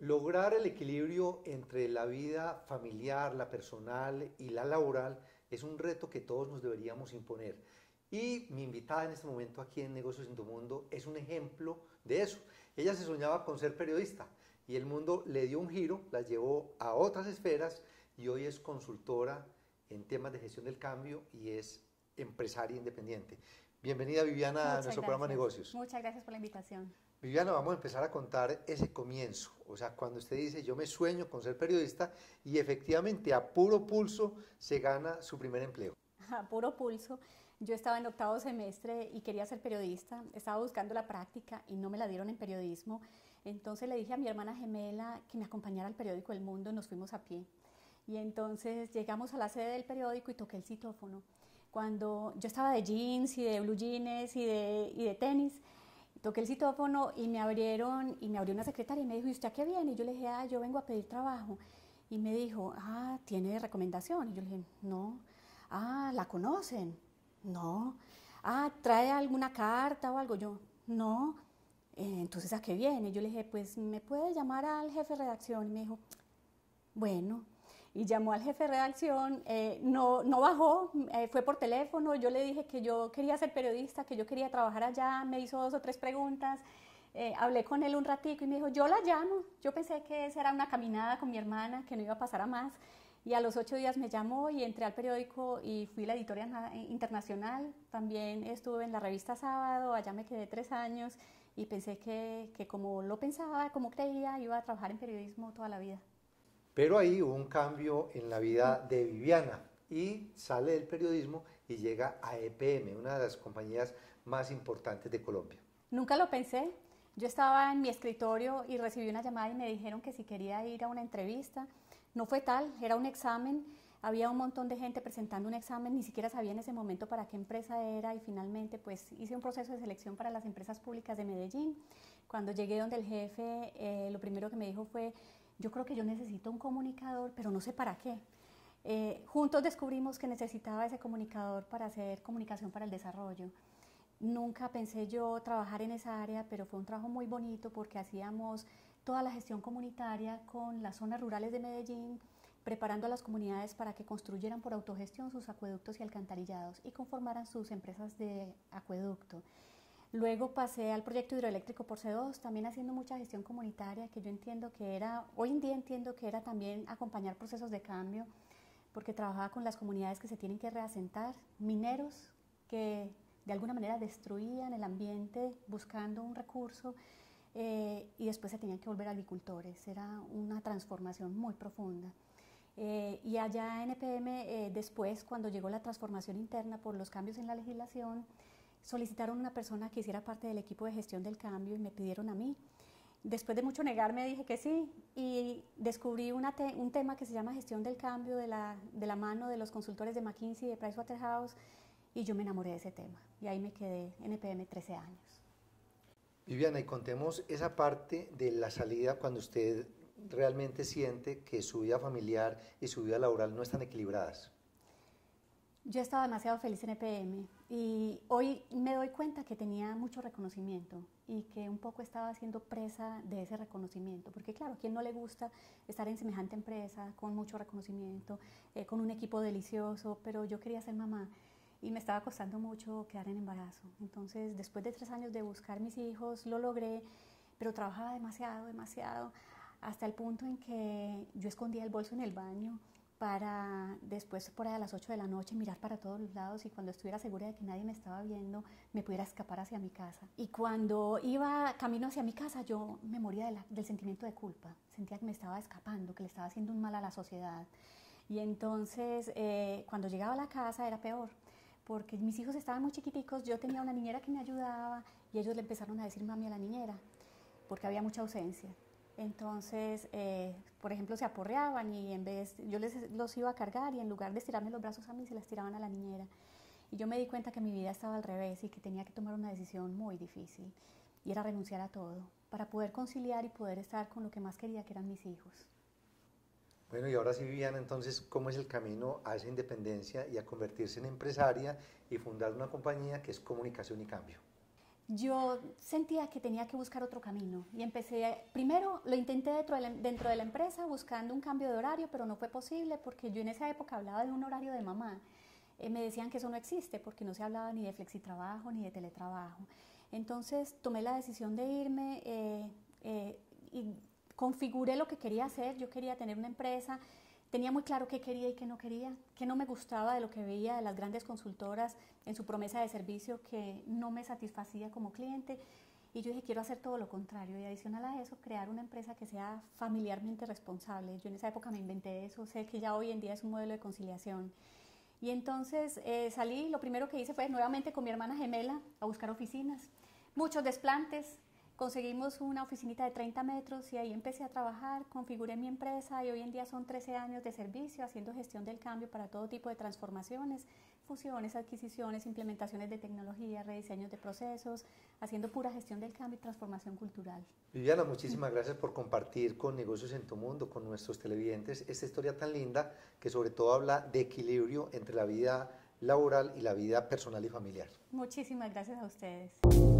Lograr el equilibrio entre la vida familiar, la personal y la laboral es un reto que todos nos deberíamos imponer. Y mi invitada en este momento aquí en Negocios en tu Mundo es un ejemplo de eso. Ella se soñaba con ser periodista y el mundo le dio un giro, la llevó a otras esferas y hoy es consultora en temas de gestión del cambio y es empresaria independiente. Bienvenida, Viviana, a nuestro programa Negocios. Muchas gracias por la invitación. Viviana, vamos a empezar a contar ese comienzo, o sea, cuando usted dice yo me sueño con ser periodista y efectivamente a puro pulso se gana su primer empleo. A puro pulso, yo estaba en octavo semestre y quería ser periodista, estaba buscando la práctica y no me la dieron en periodismo, entonces le dije a mi hermana gemela que me acompañara al periódico El Mundo, nos fuimos a pie y entonces llegamos a la sede del periódico y toqué el citófono. Cuando yo estaba de jeans y de blue jeans y de tenis, toqué el citófono y me abrió una secretaria y me dijo, ¿y usted a qué viene? Y yo le dije, ah, yo vengo a pedir trabajo. Y me dijo, ah, ¿tiene recomendación? Y yo le dije, no. Ah, ¿la conocen? No. Ah, ¿trae alguna carta o algo? Yo, no. Entonces, ¿a qué viene? Y yo le dije, pues, ¿me puede llamar al jefe de redacción? Y me dijo, bueno. Y llamó al jefe de redacción, no bajó, fue por teléfono, yo le dije que yo quería ser periodista, que yo quería trabajar allá, me hizo 2 o 3 preguntas, hablé con él un ratico y me dijo, yo la llamo. Yo pensé que esa era una caminada con mi hermana, que no iba a pasar a más, y a los 8 días me llamó y entré al periódico y fui la editora internacional, también estuve en la revista Sábado, allá me quedé 3 años y pensé que como lo pensaba, como creía, iba a trabajar en periodismo toda la vida. Pero ahí hubo un cambio en la vida de Viviana y sale del periodismo y llega a EPM, una de las compañías más importantes de Colombia. Nunca lo pensé. Yo estaba en mi escritorio y recibí una llamada y me dijeron que si quería ir a una entrevista. No fue tal, era un examen. Había un montón de gente presentando un examen, ni siquiera sabía en ese momento para qué empresa era y finalmente pues hice un proceso de selección para las empresas públicas de Medellín. Cuando llegué donde el jefe, lo primero que me dijo fue, yo creo que yo necesito un comunicador, pero no sé para qué. Juntos descubrimos que necesitaba ese comunicador para hacer comunicación para el desarrollo. Nunca pensé yo trabajar en esa área, pero fue un trabajo muy bonito porque hacíamos toda la gestión comunitaria con las zonas rurales de Medellín, preparando a las comunidades para que construyeran por autogestión sus acueductos y alcantarillados y conformaran sus empresas de acueducto. Luego pasé al proyecto hidroeléctrico Porce 2, también haciendo mucha gestión comunitaria, que yo entiendo que era, hoy en día entiendo que era también acompañar procesos de cambio, porque trabajaba con las comunidades que se tienen que reasentar, mineros que de alguna manera destruían el ambiente buscando un recurso y después se tenían que volver agricultores, era una transformación muy profunda. Y allá en EPM, después, cuando llegó la transformación interna por los cambios en la legislación, solicitaron una persona que hiciera parte del equipo de gestión del cambio y me pidieron a mí. Después de mucho negarme dije que sí y descubrí un tema que se llama gestión del cambio de la mano de los consultores de McKinsey y de Pricewaterhouse y yo me enamoré de ese tema y ahí me quedé en EPM 13 años. Viviana, y contemos esa parte de la salida cuando usted realmente siente que su vida familiar y su vida laboral no están equilibradas. Yo estaba demasiado feliz en EPM y hoy me doy cuenta que tenía mucho reconocimiento y que un poco estaba siendo presa de ese reconocimiento, porque claro, ¿a quién no le gusta estar en semejante empresa con mucho reconocimiento, con un equipo delicioso? Pero yo quería ser mamá y me estaba costando mucho quedar en embarazo. Entonces, después de 3 años de buscar mis hijos, lo logré, pero trabajaba demasiado, hasta el punto en que yo escondía el bolso en el baño, para después por ahí a las 8 de la noche mirar para todos los lados y cuando estuviera segura de que nadie me estaba viendo me pudiera escapar hacia mi casa. Y cuando iba camino hacia mi casa yo me moría del sentimiento de culpa, sentía que me estaba escapando, que le estaba haciendo un mal a la sociedad. Y entonces cuando llegaba a la casa era peor, porque mis hijos estaban muy chiquiticos, yo tenía una niñera que me ayudaba y ellos le empezaron a decir mami a la niñera, porque había mucha ausencia. Entonces, por ejemplo, se aporreaban y en vez, yo los iba a cargar y en lugar de estirarme los brazos a mí, se las tiraban a la niñera. Y yo me di cuenta que mi vida estaba al revés y que tenía que tomar una decisión muy difícil y era renunciar a todo para poder conciliar y poder estar con lo que más quería, que eran mis hijos. Bueno, y ahora sí, Viviana, entonces, ¿cómo es el camino a esa independencia y a convertirse en empresaria y fundar una compañía que es Comunicación y Cambio? yo sentía que tenía que buscar otro camino y empecé, primero lo intenté dentro de la empresa buscando un cambio de horario, pero no fue posible porque yo en esa época hablaba de un horario de mamá. Me decían que eso no existe porque no se hablaba ni de flexitrabajo ni de teletrabajo. Entonces tomé la decisión de irme y configuré lo que quería hacer. Yo quería tener una empresa, tenía muy claro qué quería y qué no me gustaba de lo que veía de las grandes consultoras en su promesa de servicio que no me satisfacía como cliente. Y yo dije, quiero hacer todo lo contrario y adicional a eso, crear una empresa que sea familiarmente responsable. Yo en esa época me inventé eso, sé que ya hoy en día es un modelo de conciliación. Y entonces salí, lo primero que hice fue nuevamente con mi hermana gemela a buscar oficinas, muchos desplantes. Conseguimos una oficinita de 30 metros y ahí empecé a trabajar, configuré mi empresa y hoy en día son 13 años de servicio haciendo gestión del cambio para todo tipo de transformaciones, fusiones, adquisiciones, implementaciones de tecnología, rediseños de procesos, haciendo pura gestión del cambio y transformación cultural. Viviana, muchísimas gracias por compartir con Negocios en tu Mundo, con nuestros televidentes, esta historia tan linda que sobre todo habla de equilibrio entre la vida laboral y la vida personal y familiar. Muchísimas gracias a ustedes.